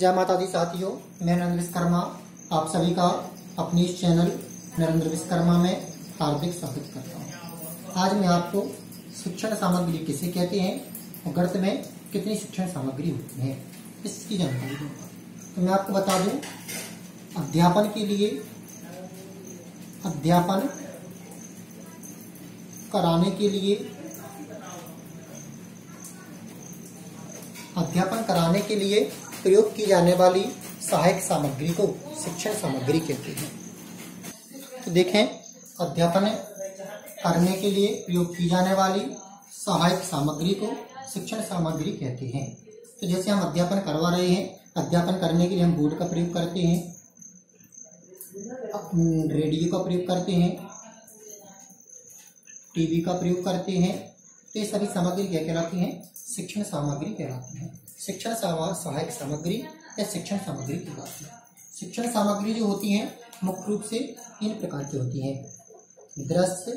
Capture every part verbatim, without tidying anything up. जय माता दी साथियों, मैं नरेंद्र विश्वकर्मा आप सभी का अपनी इस चैनल नरेंद्र विश्वकर्मा में हार्दिक स्वागत करता हूँ। आज मैं आपको शिक्षण सामग्री किसे कहते हैं और गणित में कितनी शिक्षण सामग्री होती है इसकी जानकारी दूंगा। तो मैं आपको बता दूं, अध्यापन के लिए अध्यापन कराने के लिए अध्यापन कराने के लिए प्रयोग की जाने वाली सहायक सामग्री को शिक्षण सामग्री कहते हैं। तो देखें, अध्यापन करने के लिए प्रयोग की जाने वाली सहायक सामग्री को शिक्षण सामग्री कहते हैं। तो जैसे हम अध्यापन करवा रहे हैं, अध्यापन करने के लिए हम बोर्ड का प्रयोग करते हैं, रेडियो का प्रयोग करते हैं, टीवी का प्रयोग करते हैं। तो ये सभी सामग्री क्या कहलाती हैं? शिक्षण सामग्री कहलाती है। शिक्षण सहायक सामग्री या शिक्षण सामग्री कहलाती है। शिक्षण सामग्री जो होती हैं मुख्य रूप से तीन प्रकार की होती हैं, दृश्य,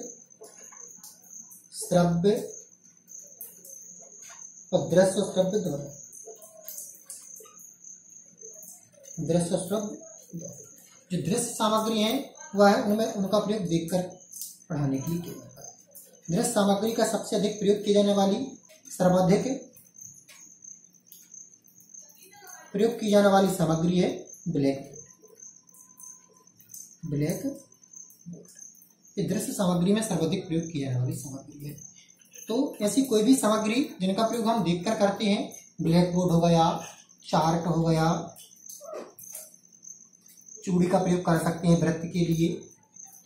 श्रव्य और दृश्य श्रव्य दोनों। दृश्य श्रव्य जो दृश्य सामग्री है वह है उनमें उनका प्रयोग देखकर पढ़ाने के लिए किया जाता है। दृश्य सामग्री का सबसे अधिक प्रयोग की जाने वाली सर्वाधिक प्रयोग की जाने वाली सामग्री है ब्लैक ब्लैक ये दृश्य सामग्री में सर्वाधिक प्रयोग की जाने वाली सामग्री है। तो ऐसी कोई भी सामग्री जिनका प्रयोग हम देखकर करते हैं, ब्लैक बोर्ड हो गया, चार्ट हो गया, चूड़ी का प्रयोग कर सकते हैं वृत्त के लिए,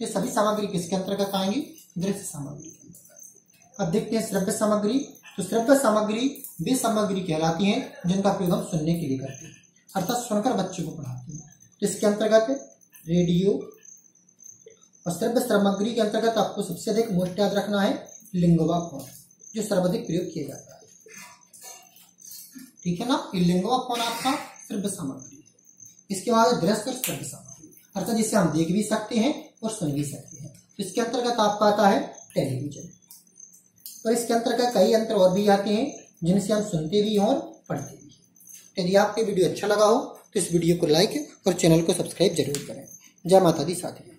ये सभी सामग्री किसके अंतर्गत आएंगी? दृश्य सामग्री के अंतर्गत। अब देखते हैं श्रव्य सामग्री। तो श्रव्य सामग्री वे सामग्री कहलाती है जिनका प्रयोग हम सुनने के लिए करते हैं, अर्थात सुनकर बच्चों को पढ़ाते हैं। इसके अंतर्गत रेडियो और श्रव्य सामग्री के अंतर्गत आपको सबसे अधिक मोस्ट याद रखना है लिंगवा फोन, जो सर्वाधिक प्रयोग किया जाता है। ठीक है ना, लिंगवा फोन आपका श्रव्य सामग्री है। इसके बाद दृश्य और श्रव्य सामग्री, अर्थात जिसे हम देख भी सकते हैं और सुन भी सकते हैं। इसके अंतर्गत आपका आता है टेलीविजन। और इसके अंतर्गत कई अंतर और भी आते हैं जिनसे हम सुनते भी और पढ़ते भी। यदि आपके वीडियो अच्छा लगा हो तो इस वीडियो को लाइक और चैनल को सब्सक्राइब जरूर करें। जय माता दी साथियों।